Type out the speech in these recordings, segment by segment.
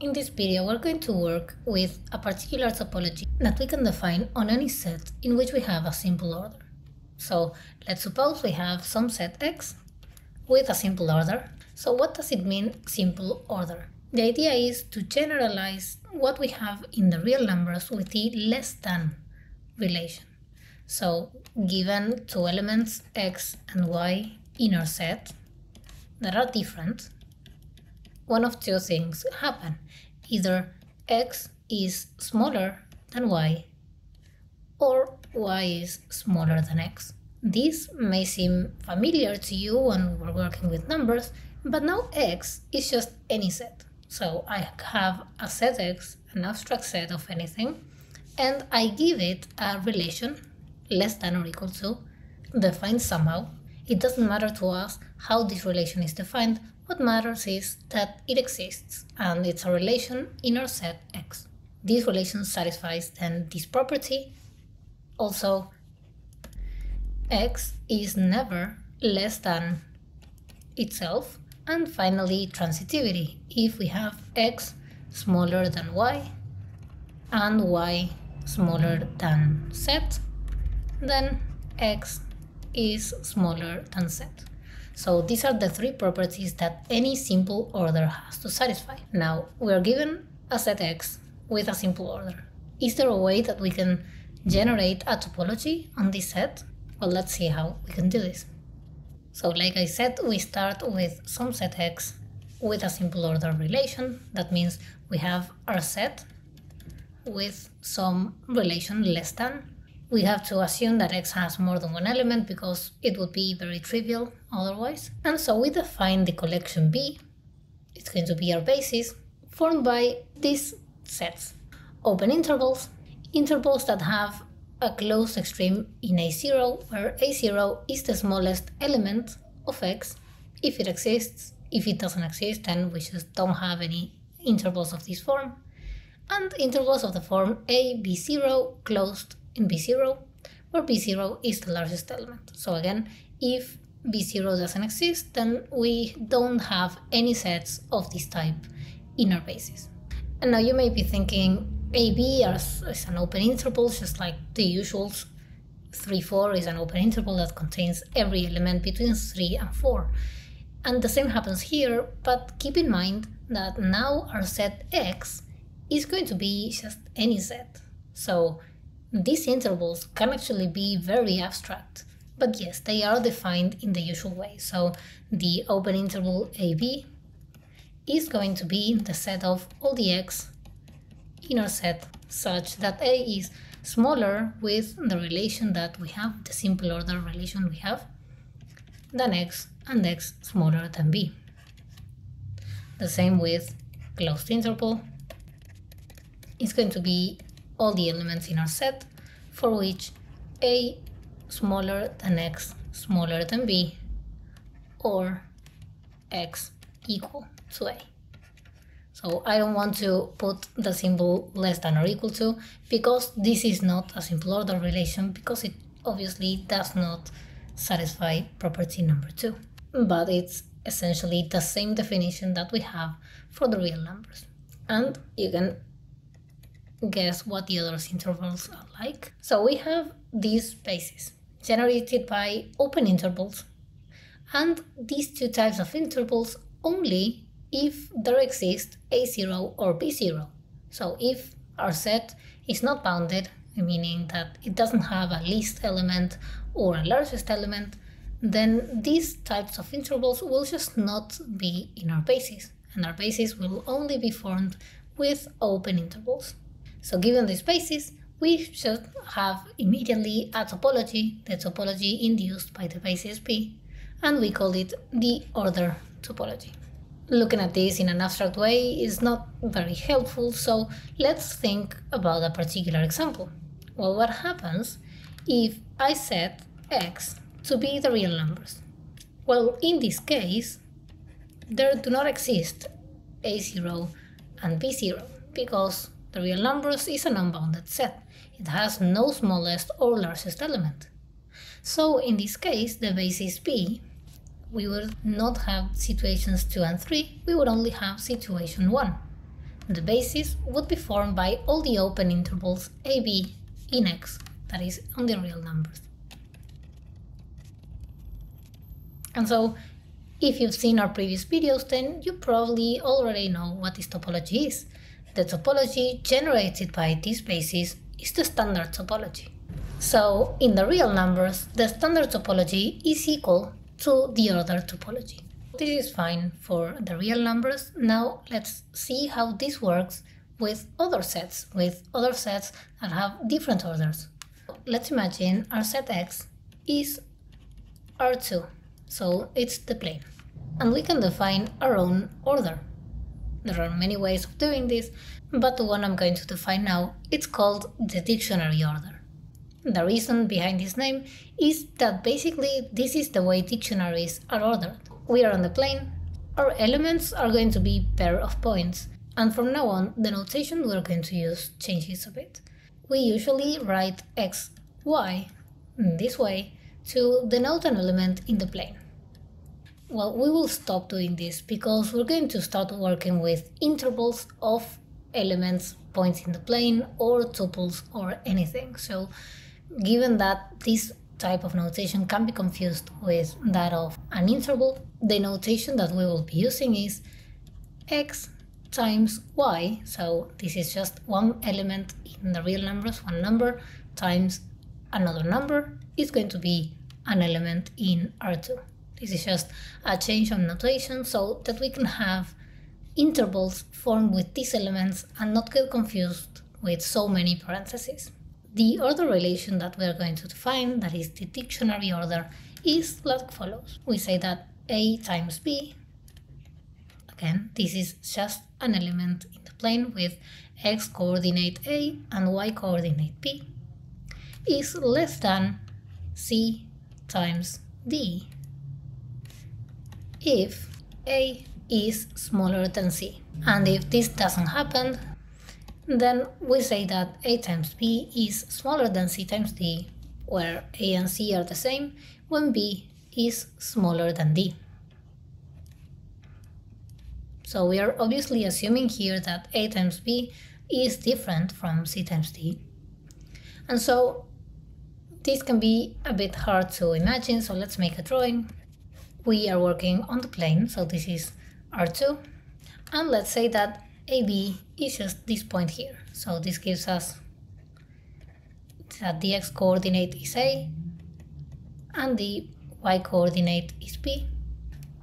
In this video we're going to work with a particular topology that we can define on any set in which we have a simple order. So let's suppose we have some set X with a simple order. So what does it mean, simple order? The idea is to generalize what we have in the real numbers with the less than relation. So given two elements X and Y in our set that are different, one of two things happen. Either X is smaller than Y, or Y is smaller than X. This may seem familiar to you when we're working with numbers, but now X is just any set. So I have a set X, an abstract set of anything, and I give it a relation less than or equal to, defined somehow. It doesn't matter to us how this relation is defined. What matters is that it exists, and it's a relation in our set X. This relation satisfies then this property. Also, X is never less than itself. And finally, transitivity. If we have X smaller than Y and Y smaller than Z, then X is smaller than Z. So these are the three properties that any simple order has to satisfy. Now, we are given a set X with a simple order. Is there a way that we can generate a topology on this set? Well, let's see how we can do this. So like I said, we start with some set X with a simple order relation. That means we have our set with some relation less than. We have to assume that X has more than one element because it would be very trivial otherwise. And so we define the collection B. It's going to be our basis, formed by these sets. Open intervals, intervals that have a closed extreme in A0, where A0 is the smallest element of X, if it exists. If it doesn't exist, then we just don't have any intervals of this form. And intervals of the form A, B0, closed in B0, where B0 is the largest element. So again, if B0 doesn't exist, then we don't have any sets of this type in our basis. And now you may be thinking, AB is an open interval, just like the usuals. 3, 4 is an open interval that contains every element between 3 and 4. And the same happens here, but keep in mind that now our set X is going to be just any set. So these intervals can actually be very abstract, but yes, they are defined in the usual way. So the open interval AB is going to be the set of all the X in our set, such that A is smaller with the relation that we have, the simple order relation we have, than X, and X smaller than B. The same with closed interval. It's going to be all the elements in our set for which A smaller than X smaller than B, or X equal to A. So I don't want to put the symbol less than or equal to, because this is not a simple order relation, because it obviously does not satisfy property number 2. But it's essentially the same definition that we have for the real numbers. And you can guess what the other intervals are like. So we have these bases generated by open intervals, and these two types of intervals only if there exists A0 or B0. So if our set is not bounded, meaning that it doesn't have a least element or a largest element, then these types of intervals will just not be in our basis, and our basis will only be formed with open intervals. So given this basis, we should have immediately a topology, the topology induced by the basis B, and we call it the order topology. Looking at this in an abstract way is not very helpful, so let's think about a particular example. Well, what happens if I set X to be the real numbers? Well, in this case, there do not exist A0 and B0, because the real numbers is an unbounded set. It has no smallest or largest element. So in this case, the basis B, we would not have situations 2 and 3, we would only have situation 1. The basis would be formed by all the open intervals AB in X, that is, on the real numbers. And so, if you've seen our previous videos, then you probably already know what this topology is. The topology generated by this basis is the standard topology. So, in the real numbers, the standard topology is equal to the order topology. This is fine for the real numbers. Now let's see how this works with other sets that have different orders. Let's imagine our set X is R², so it's the plane. And we can define our own order. There are many ways of doing this, but the one I'm going to define now, it's called the dictionary order. The reason behind this name is that basically this is the way dictionaries are ordered. We are on the plane, our elements are going to be pair of points, and from now on the notation we're going to use changes a bit. We usually write x, y, this way, to denote an element in the plane. Well, we will stop doing this because we're going to start working with intervals of elements, points in the plane, or tuples, or anything. So, given that this type of notation can be confused with that of an interval, the notation that we will be using is x times y, so this is just one element in the real numbers, one number, times another number is going to be an element in R². This is just a change of notation so that we can have intervals formed with these elements and not get confused with so many parentheses. The order relation that we are going to define, that is the dictionary order, is like follows. We say that A times B, again, this is just an element in the plane with X coordinate A and Y coordinate B, is less than C times D if A is smaller than C. And if this doesn't happen, then we say that A times B is smaller than C times D, where A and C are the same, when B is smaller than D. So we are obviously assuming here that A times B is different from C times D. And so this can be a bit hard to imagine, so let's make a drawing. We are working on the plane, so this is R², and let's say that AB is just this point here, so this gives us that the x coordinate is A and the y coordinate is B,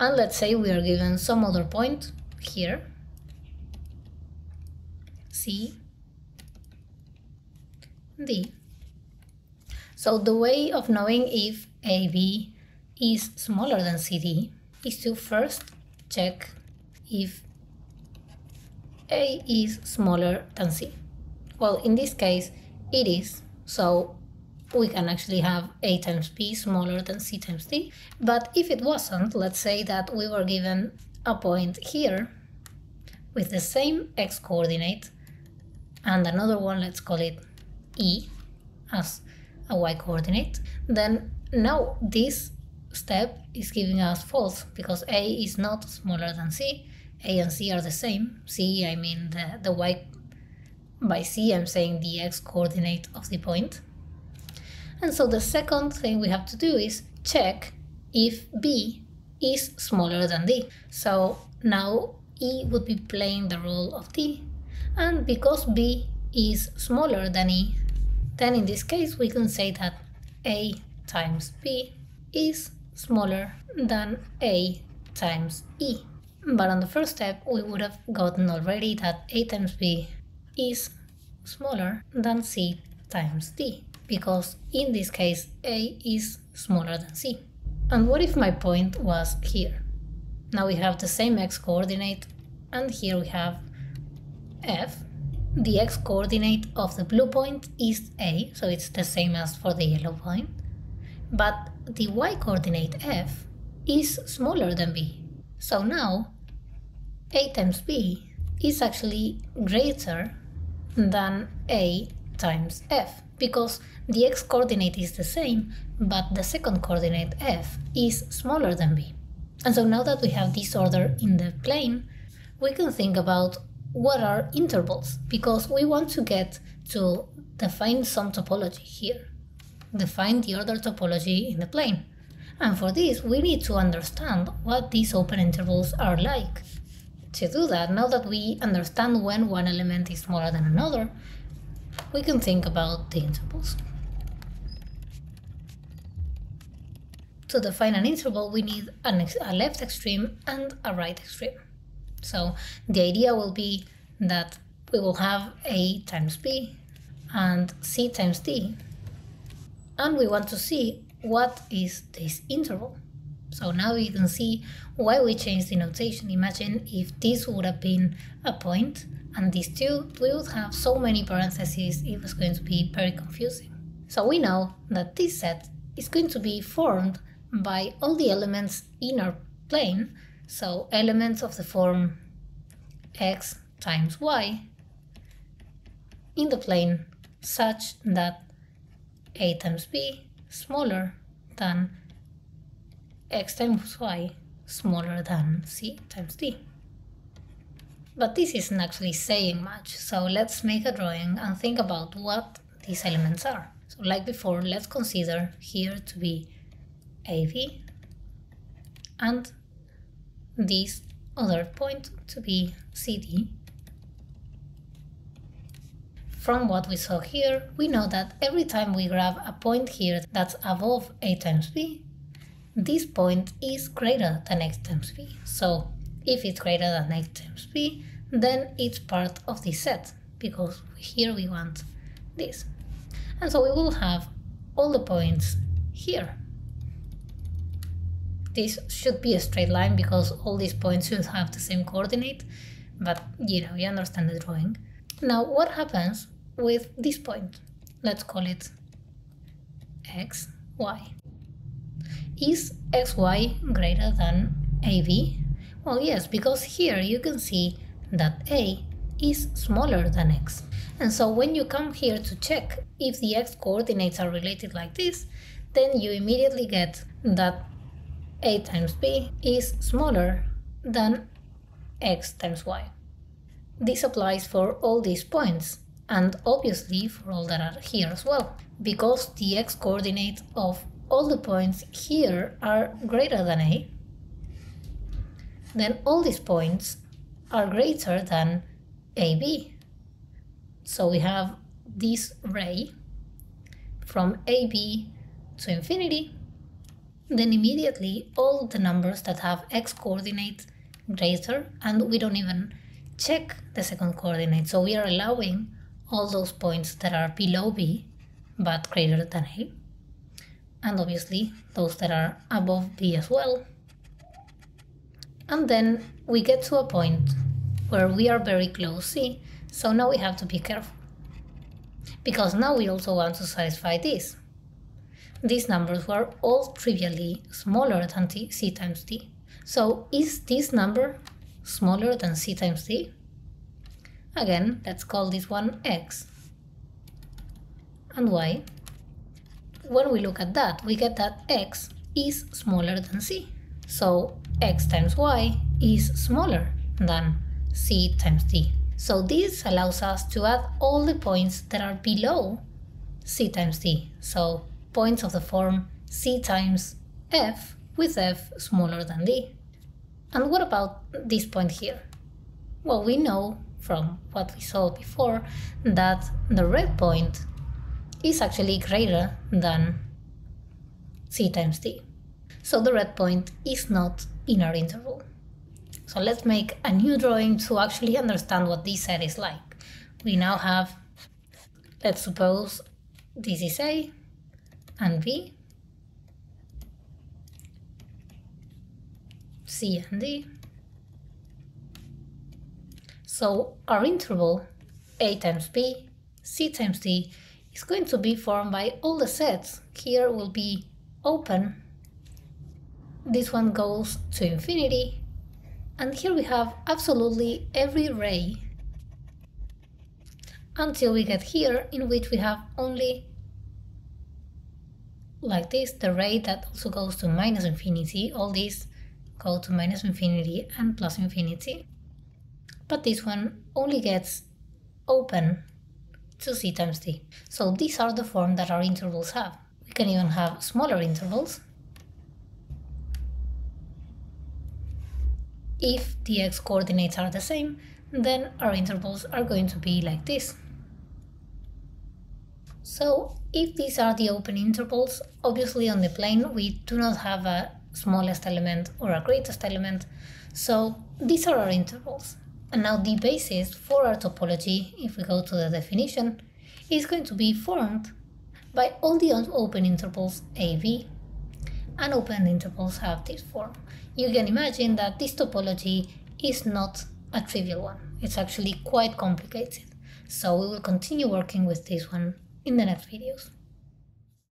and let's say we are given some other point here, C, D. So the way of knowing if AB is smaller than CD is to first check if A is smaller than C. Well, in this case, it is, so we can actually have A times B smaller than C times D, but if it wasn't, let's say that we were given a point here with the same x coordinate and another one, let's call it E, as a y coordinate, then now this step is giving us false, because A is not smaller than C. A and C are the same. C, I mean the y, by C I'm saying the x coordinate of the point. And so the second thing we have to do is check if B is smaller than D. So now E would be playing the role of D, and because B is smaller than E, then in this case we can say that A times B is smaller than A times E. But on the first step, we would have gotten already that A times B is smaller than C times D, because in this case, A is smaller than C. And what if my point was here? Now we have the same x coordinate, and here we have F. The x coordinate of the blue point is A, so it's the same as for the yellow point. But the y coordinate F is smaller than B. So now, A times B is actually greater than A times F, because the x coordinate is the same, but the second coordinate F is smaller than B. And so now that we have this order in the plane, we can think about what are intervals, because we want to get to define some topology here, define the order topology in the plane. And for this, we need to understand what these open intervals are like. To do that, now that we understand when one element is smaller than another, we can think about the intervals. To define an interval, we need a left extreme and a right extreme. So the idea will be that we will have A times B and C times D, and we want to see what is this interval. So now you can see why we changed the notation. Imagine if this would have been a point and these two, we would have so many parentheses, it was going to be very confusing. So we know that this set is going to be formed by all the elements in our plane, so elements of the form x times y in the plane such that A times B smaller than x times y smaller than C times D. But this isn't actually saying much, so let's make a drawing and think about what these elements are. So like before, let's consider here to be AV and this other point to be CD. From what we saw here, we know that every time we grab a point here that's above A times B, this point is greater than X times B. So if it's greater than X times B, then it's part of this set, because here we want this. And so we will have all the points here. This should be a straight line because all these points should have the same coordinate, but you understand the drawing. Now what happens with this point? Let's call it x, y. Is xy greater than AV? Well, yes, because here you can see that A is smaller than x. And so when you come here to check if the x coordinates are related like this, then you immediately get that A times B is smaller than X times Y. This applies for all these points, and obviously for all that are here as well, because the X coordinate of all the points here are greater than A, then all these points are greater than AB. So we have this ray from AB to infinity. Then immediately all the numbers that have x coordinate greater, and we don't even check the second coordinate, so we are allowing all those points that are below B but greater than A, and obviously those that are above B as well. And then we get to a point where we are very close C, so now we have to be careful, because now we also want to satisfy this. These numbers were all trivially smaller than C times D. So is this number smaller than C times D? Again, let's call this one X and Y. When we look at that, we get that X is smaller than C. So X times Y is smaller than C times D. So this allows us to add all the points that are below C times D. So points of the form C times F, with F smaller than D. And what about this point here? Well, we know from what we saw before that the red point is actually greater than C times D. So the red point is not in our interval. So let's make a new drawing to actually understand what this set is like. We now have, let's suppose this is A, and B, C and D. So our interval A times B, C times D is going to be formed by all the sets. Here will be open, this one goes to infinity, and here we have absolutely every ray until we get here, in which we have only like this, the ray that also goes to minus infinity. All these go to minus infinity and plus infinity. but this one only gets open 2c times d. So these are the form that our intervals have. We can even have smaller intervals if the x coordinates are the same. Then our intervals are going to be like this. So if these are the open intervals, obviously on the plane we do not have a smallest element or a greatest element, so these are our intervals. And now the basis for our topology, if we go to the definition, is going to be formed by all the open intervals AB, and open intervals have this form. You can imagine that this topology is not a trivial one, it's actually quite complicated, so we will continue working with this one in the next videos.